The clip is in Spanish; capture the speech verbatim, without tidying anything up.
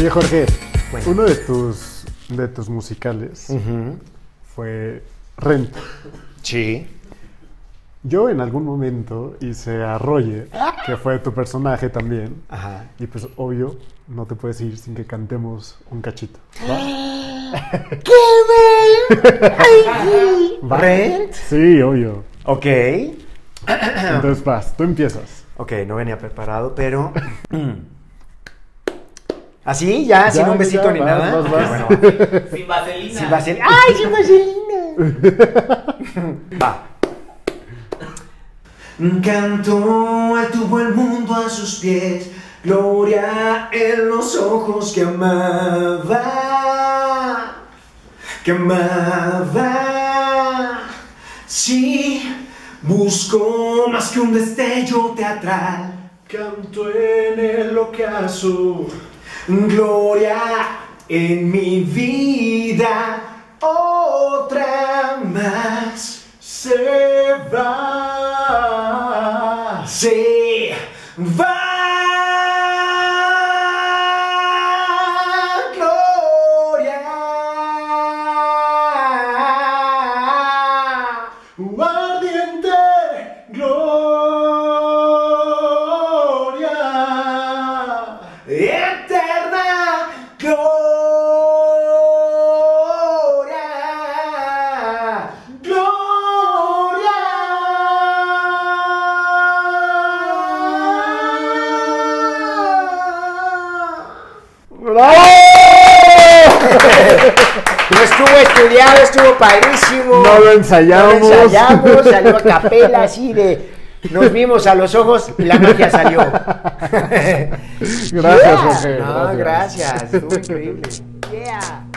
Oye, Jorge, bueno. uno de tus, de tus musicales uh-huh. fue Rent. Sí. Yo en algún momento hice a Roger, que fue tu personaje también. Ajá. Y pues, obvio, no te puedes ir sin que cantemos un cachito. ¿Qué, güey? ¿Rent? Sí, obvio. Ok. Entonces vas, tú empiezas. Ok, no venía preparado, pero... ¿Así? ¿Ya? ya ¿Sin un besito ya, ni vas, nada? Vas, vas. Okay, bueno. Sin vaselina. Sin vaselina. ¡Ay, sin vaselina! Va. Cantó al tubo el mundo a sus pies, gloria en los ojos que amaba, que amaba. Sí, buscó más que un destello teatral, cantó en el ocaso, gloria en mi vida, otra más se va. Se va gloria. Ardiente gloria. Eterna gloria. Gloria. No estuvo estudiado, estuvo padrísimo. No lo ensayamos. No lo ensayamos, salió a capela así de... Nos vimos a los ojos y la magia salió. Gracias, yeah. Jorge. No, gracias. gracias. Estuvo increíble. Yeah.